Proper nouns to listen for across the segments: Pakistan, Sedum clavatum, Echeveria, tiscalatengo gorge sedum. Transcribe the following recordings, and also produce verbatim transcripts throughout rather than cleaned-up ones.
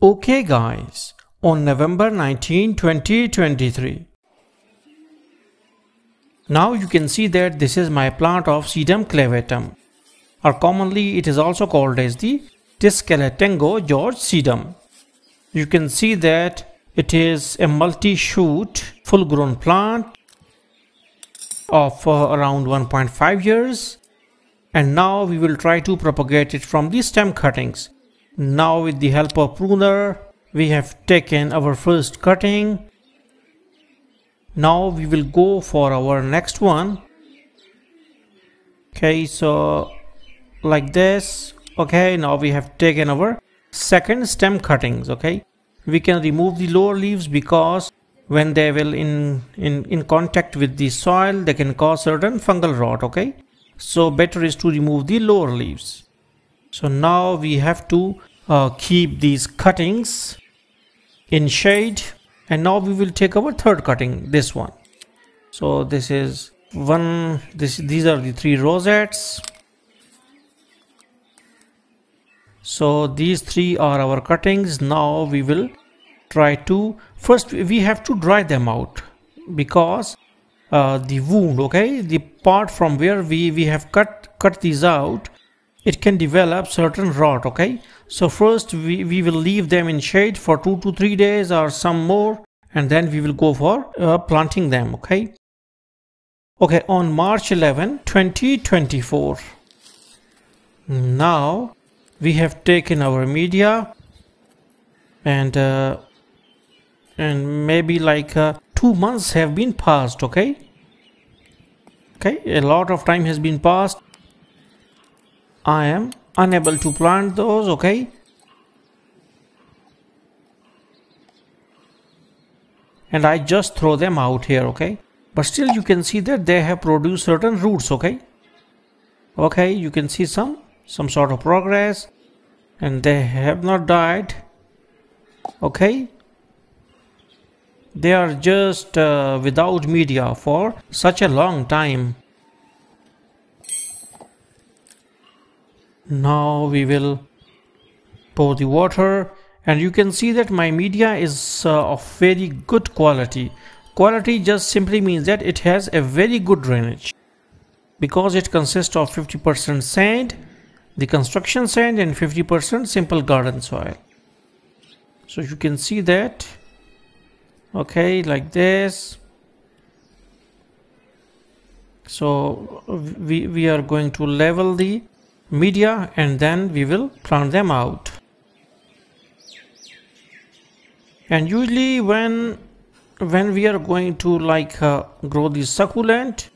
Okay guys, on November nineteenth twenty twenty-three. Now you can see that this is my plant of Sedum clavatum, or commonly it is also called as the Tiscalatengo gorge sedum. You can see that it is a multi-shoot full-grown plant of uh, around one point five years, and now we will try to propagate it from the stem cuttings. Now with the help of pruner we have taken our first cutting. Now we will go for our next one. Okay, so like this. Okay, now we have taken our second stem cuttings. Okay, we can remove the lower leaves because when they will in in in contact with the soil they can cause certain fungal rot. Okay, so better is to remove the lower leaves. So now we have to uh, keep these cuttings in shade, and now we will take our third cutting, this one. So this is one, this these are the three rosettes. So these three are our cuttings. Now we will try to, first we have to dry them out because uh, the wound, okay, the part from where we we have cut cut these out, it can develop certain rot. Okay, so first we, we will leave them in shade for two to three days or some more, and then we will go for uh, planting them. Okay. Okay, on March eleventh twenty twenty-four. Now we have taken our media, and uh, and maybe like uh, two months have been passed. Okay. Okay, a lot of time has been passed. I am unable to plant those. Okay, and I just throw them out here. Okay, but still you can see that they have produced certain roots. Okay, okay, you can see some some sort of progress, and they have not died. Okay, they are just uh, without media for such a long time. Now we will pour the water, and you can see that my media is uh, of very good quality. Quality just simply means that it has a very good drainage because it consists of fifty percent sand, the construction sand, and fifty percent simple garden soil. So you can see that, okay, like this. So we, we are going to level the media, and then we will plant them out. And usually when when we are going to like uh, grow the succulent,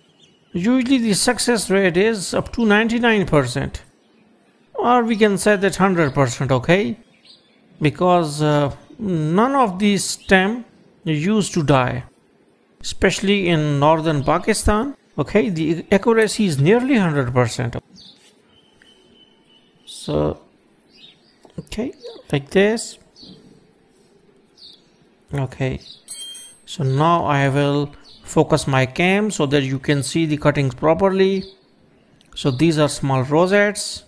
usually the success rate is up to ninety-nine percent, or we can say that one hundred percent. Okay, because uh, none of these stem used to die, especially in northern Pakistan. Okay, the accuracy is nearly one hundred percent. So, okay, like this. Okay, so now I will focus my cam so that you can see the cuttings properly. So these are small rosettes.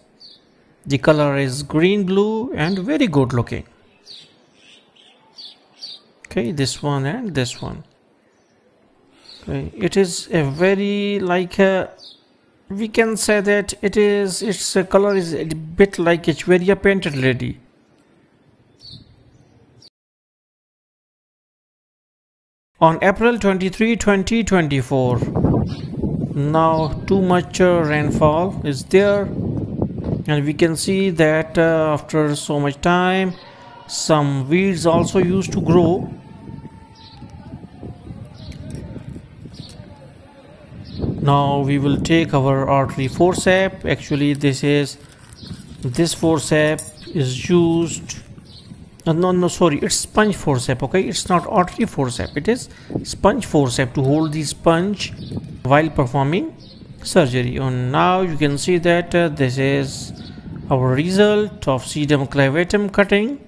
The color is green blue and very good looking. Okay, this one and this one. Okay, it is a very like a, we can say that it is, its color is a bit like Echeveria painted lady. On April twenty-third twenty twenty-four. Now too much uh, rainfall is there, and we can see that uh, after so much time some weeds also used to grow. Now we will take our artery forceps. Actually this is, this forceps is used, no no sorry, it's sponge forceps. Okay, it's not artery forceps, it is sponge forceps to hold the sponge while performing surgery. And now you can see that uh, this is our result of Sedum clavatum cutting,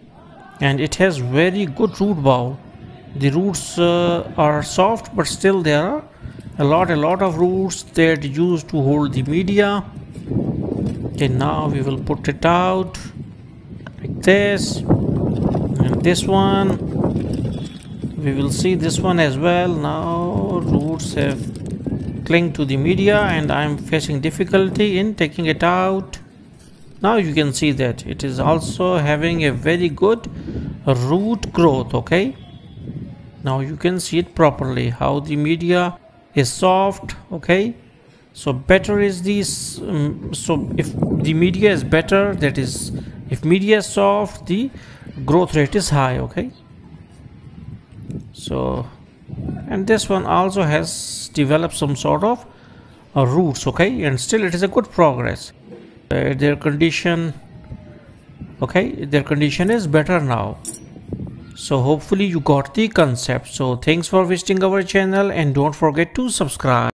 and it has very good root bowl. The roots uh, are soft, but still there are a lot a lot of roots that used to hold the media. Okay, now we will put it out like this, this one. We will see this one as well. Now roots have clung to the media and I am facing difficulty in taking it out. Now you can see that it is also having a very good root growth. Okay, now you can see it properly how the media is soft. Okay, so better is this. Um, so if the media is better, that is, if media is soft, the growth rate is high. Okay, so and this one also has developed some sort of uh, roots. Okay, and still it is a good progress. Uh, their condition, okay, their condition is better now. So hopefully you got the concept. So thanks for visiting our channel and don't forget to subscribe.